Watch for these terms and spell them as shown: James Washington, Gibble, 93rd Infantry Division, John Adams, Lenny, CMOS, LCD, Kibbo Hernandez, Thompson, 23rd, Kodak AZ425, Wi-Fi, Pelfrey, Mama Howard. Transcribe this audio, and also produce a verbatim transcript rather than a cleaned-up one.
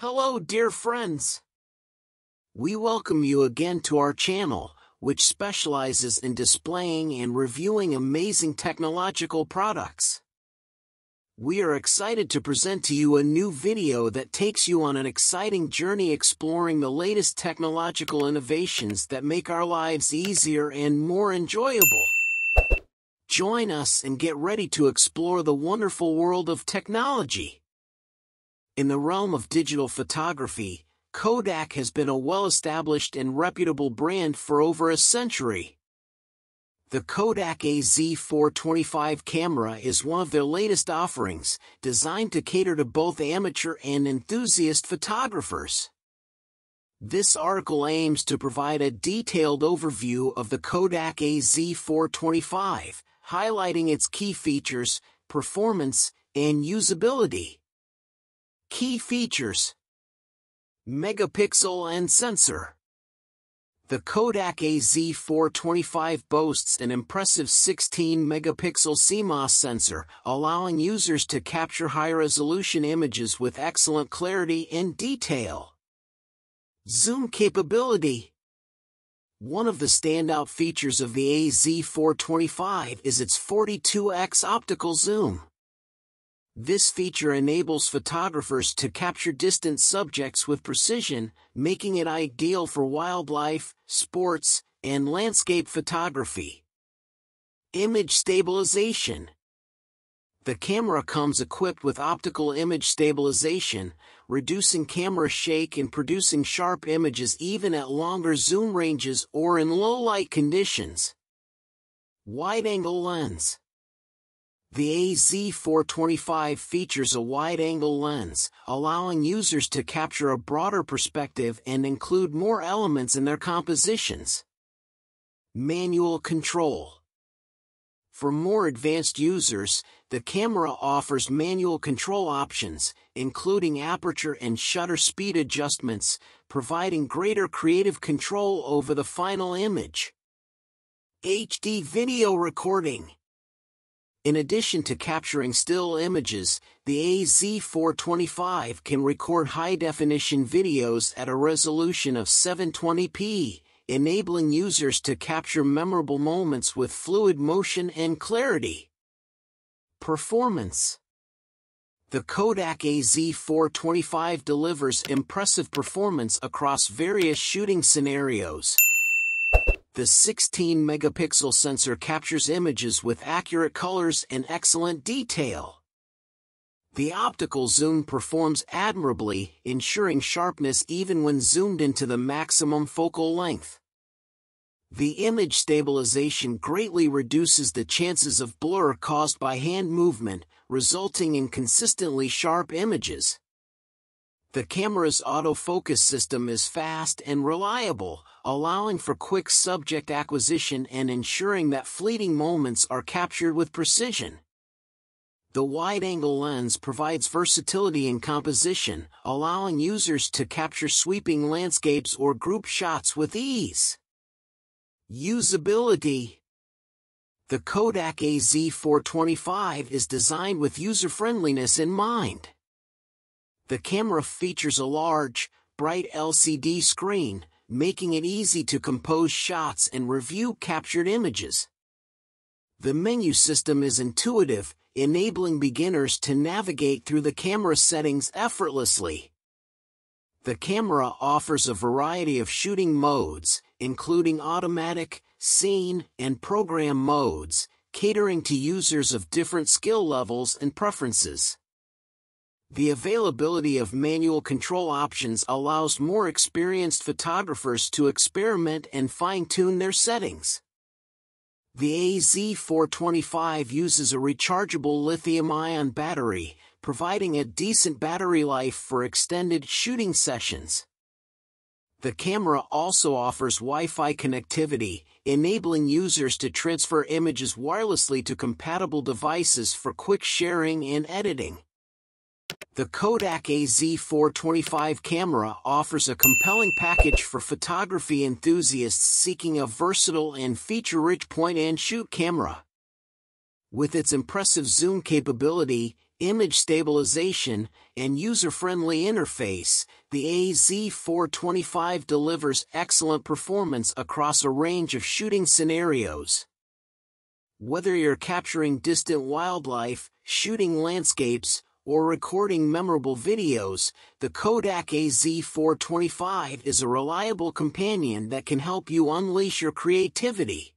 Hello, dear friends. We welcome you again to our channel, which specializes in displaying and reviewing amazing technological products. We are excited to present to you a new video that takes you on an exciting journey exploring the latest technological innovations that make our lives easier and more enjoyable. Join us and get ready to explore the wonderful world of technology. In the realm of digital photography, Kodak has been a well-established and reputable brand for over a century. The Kodak A Z four twenty-five camera is one of their latest offerings, designed to cater to both amateur and enthusiast photographers. This article aims to provide a detailed overview of the Kodak A Z four twenty-five, highlighting its key features, performance, and usability. Key features: megapixel and sensor. The Kodak A Z four twenty-five boasts an impressive sixteen megapixel C M O S sensor, allowing users to capture high-resolution images with excellent clarity and detail. Zoom capability. One of the standout features of the A Z four twenty-five is its forty-two X optical zoom. This feature enables photographers to capture distant subjects with precision, making it ideal for wildlife, sports, and landscape photography. Image stabilization. The camera comes equipped with optical image stabilization, reducing camera shake and producing sharp images even at longer zoom ranges or in low-light conditions. Wide-angle lens. The A Z four twenty-five features a wide-angle lens, allowing users to capture a broader perspective and include more elements in their compositions. Manual control. For more advanced users, the camera offers manual control options, including aperture and shutter speed adjustments, providing greater creative control over the final image. H D video recording. In addition to capturing still images, the A Z four twenty-five can record high-definition videos at a resolution of seven twenty p, enabling users to capture memorable moments with fluid motion and clarity. Performance. The Kodak A Z four twenty-five delivers impressive performance across various shooting scenarios. The sixteen megapixel sensor captures images with accurate colors and excellent detail. The optical zoom performs admirably, ensuring sharpness even when zoomed into the maximum focal length. The image stabilization greatly reduces the chances of blur caused by hand movement, resulting in consistently sharp images. The camera's autofocus system is fast and reliable, allowing for quick subject acquisition and ensuring that fleeting moments are captured with precision. The wide-angle lens provides versatility in composition, allowing users to capture sweeping landscapes or group shots with ease. Usability. The Kodak A Z four twenty-five is designed with user-friendliness in mind. The camera features a large, bright L C D screen, making it easy to compose shots and review captured images. The menu system is intuitive, enabling beginners to navigate through the camera settings effortlessly. The camera offers a variety of shooting modes, including automatic, scene, and program modes, catering to users of different skill levels and preferences. The availability of manual control options allows more experienced photographers to experiment and fine-tune their settings. The A Z four twenty-five uses a rechargeable lithium-ion battery, providing a decent battery life for extended shooting sessions. The camera also offers Wi-Fi connectivity, enabling users to transfer images wirelessly to compatible devices for quick sharing and editing. The Kodak A Z four twenty-five camera offers a compelling package for photography enthusiasts seeking a versatile and feature-rich point-and-shoot camera. With its impressive zoom capability, image stabilization, and user-friendly interface, the A Z four twenty-five delivers excellent performance across a range of shooting scenarios. Whether you're capturing distant wildlife, shooting landscapes, or recording memorable videos, the Kodak A Z four twenty-five is a reliable companion that can help you unleash your creativity.